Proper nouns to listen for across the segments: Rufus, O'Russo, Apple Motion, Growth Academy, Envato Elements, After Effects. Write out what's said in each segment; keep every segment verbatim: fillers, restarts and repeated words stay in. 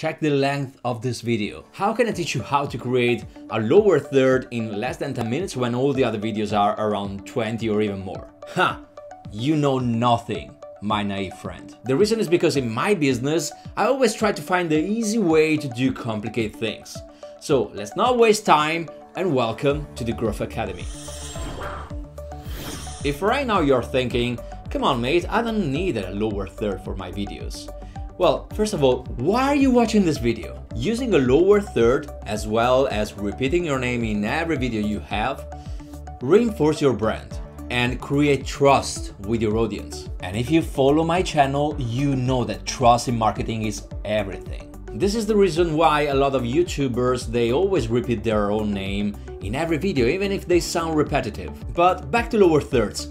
check the length of this video. How can I teach you how to create a lower third in less than ten minutes when all the other videos are around twenty or even more? Ha! Huh, you know nothing, my naive friend. The reason is because in my business, I always try to find the easy way to do complicated things. So let's not waste time and welcome to the Growth Academy. If right now you're thinking, come on mate, I don't need a lower third for my videos. Well, first of all, why are you watching this video? Using a lower third, as well as repeating your name in every video you have, reinforce your brand and create trust with your audience. And if you follow my channel, you know that trust in marketing is everything. This is the reason why a lot of YouTubers, they always repeat their own name in every video, even if they sound repetitive. But back to lower thirds.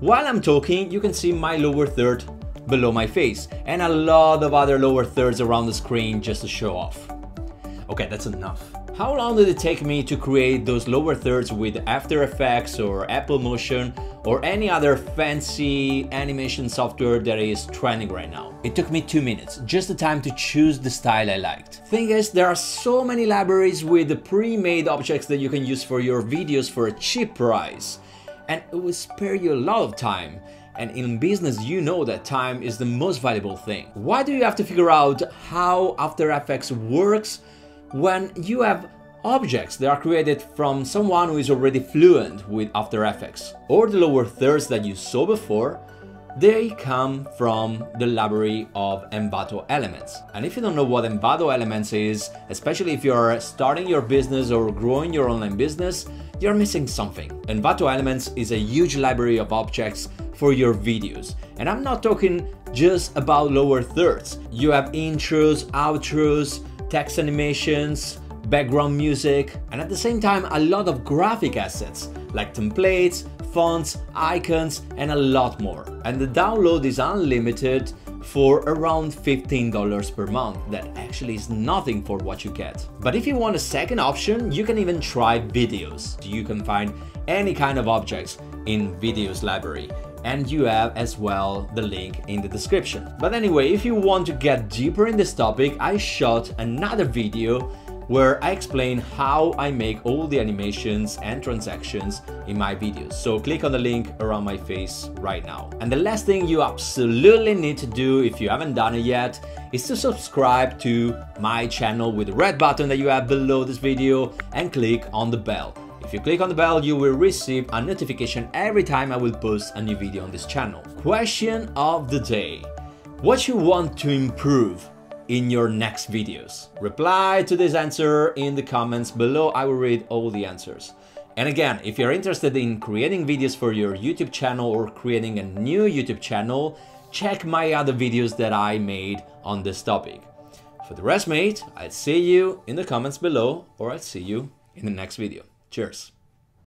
While I'm talking, you can see my lower third below my face and a lot of other lower thirds around the screen just to show off. Okay, that's enough. How long did it take me to create those lower thirds with After Effects or Apple Motion or any other fancy animation software that is trending right now? It took me two minutes, just the time to choose the style I liked. Thing is, there are so many libraries with the pre-made objects that you can use for your videos for a cheap price, and it will spare you a lot of time. And in business, you know that time is the most valuable thing. Why do you have to figure out how After Effects works when you have objects that are created from someone who is already fluent with After Effects? Or the lower thirds that you saw before, they come from the library of Envato Elements. And if you don't know what Envato Elements is, especially if you're starting your business or growing your online business, you're missing something. Envato Elements is a huge library of objects for your videos. And I'm not talking just about lower thirds. You have intros, outros, text animations, background music, and at the same time a lot of graphic assets like templates, fonts, icons, and a lot more. And the download is unlimited for around fifteen dollars per month. That actually is nothing for what you get. But if you want a second option, you can even try videos. You can find any kind of objects in videos library. And you have as well the link in the description. But anyway, if you want to get deeper in this topic, I shot another video where I explain how I make all the animations and transactions in my videos. So click on the link around my face right now. And the last thing you absolutely need to do if you haven't done it yet is to subscribe to my channel with the red button that you have below this video and click on the bell. If you click on the bell, you will receive a notification every time I will post a new video on this channel. Question of the day. What you want to improve in your next videos? Reply to this answer in the comments below. I will read all the answers. And again, if you're interested in creating videos for your YouTube channel or creating a new YouTube channel, check my other videos that I made on this topic. For the rest, mate, I'll see you in the comments below, or I'll see you in the next video. Cheers.